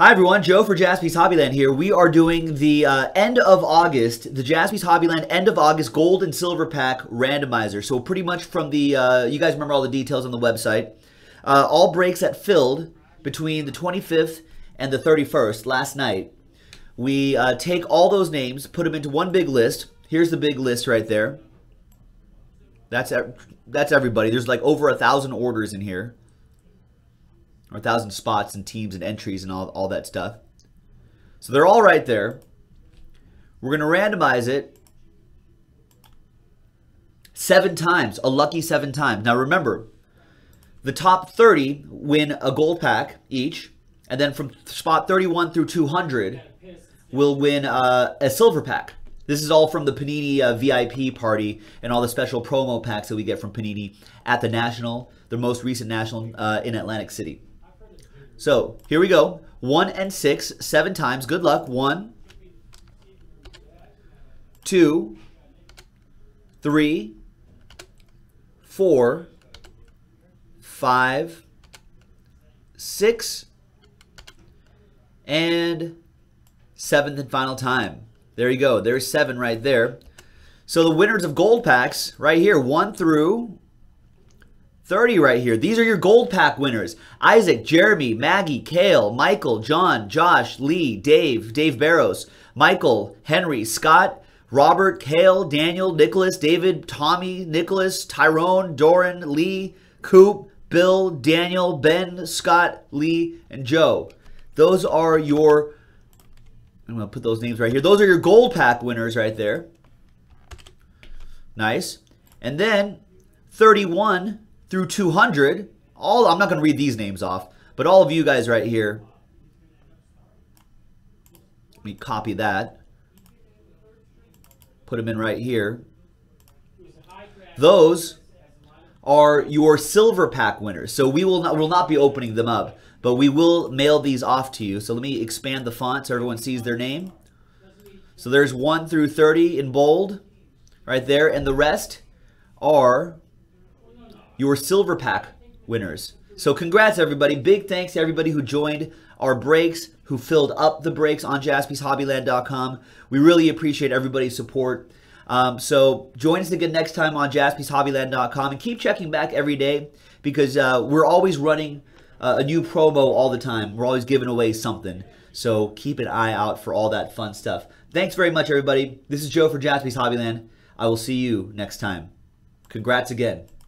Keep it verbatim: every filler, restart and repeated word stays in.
Hi everyone, Joe for Jaspy's Hobbyland here. We are doing the uh, end of August, the Jaspy's Hobbyland end of August gold and silver pack randomizer. So pretty much from the, uh, you guys remember all the details on the website. Uh, all breaks that filled between the twenty-fifth and the thirty-first last night. We uh, take all those names, put them into one big list. Here's the big list right there. That's, that's everybody. There's like over a thousand orders in here. Or a thousand spots and teams and entries and all, all that stuff. So they're all right there. We're going to randomize it seven times, a lucky seven times. Now remember, the top thirty win a gold pack each, and then from spot thirty-one through two hundred will win uh, a silver pack. This is all from the Panini uh, V I P party and all the special promo packs that we get from Panini at the National, the most recent National uh, in Atlantic City. So here we go, one and six, seven times. Good luck. One, two, three, four, five, six, and seventh and final time. There you go. There's seven right there. So the winners of gold packs right here, one through thirty right here. These are your gold pack winners. Isaac, Jeremy, Maggie, Kale, Michael, John, Josh, Lee, Dave, Dave Barrows, Michael, Henry, Scott, Robert, Kale, Daniel, Nicholas, David, Tommy, Nicholas, Tyrone, Doran, Lee, Coop, Bill, Daniel, Ben, Scott, Lee, and Joe. Those are your, I'm going to put those names right here. Those are your gold pack winners right there. Nice. And then thirty-one through two hundred. All, I'm not going to read these names off, but all of you guys right here. Let me copy that. Put them in right here. Those are your silver pack winners. So we will not, will not be opening them up. But we will mail these off to you. So let me expand the font so everyone sees their name. So there's one through thirty in bold right there. And the rest are your silver pack winners. So congrats, everybody. Big thanks to everybody who joined our breaks, who filled up the breaks on Jaspys Hobbyland dot com. We really appreciate everybody's support. Um, so join us again next time on Jaspys Hobbyland dot com. And keep checking back every day because uh, we're always running Uh, a new promo all the time. We're always giving away something. So keep an eye out for all that fun stuff. Thanks very much, everybody. This is Joe for Jaspy's Hobbyland. I will see you next time. Congrats again.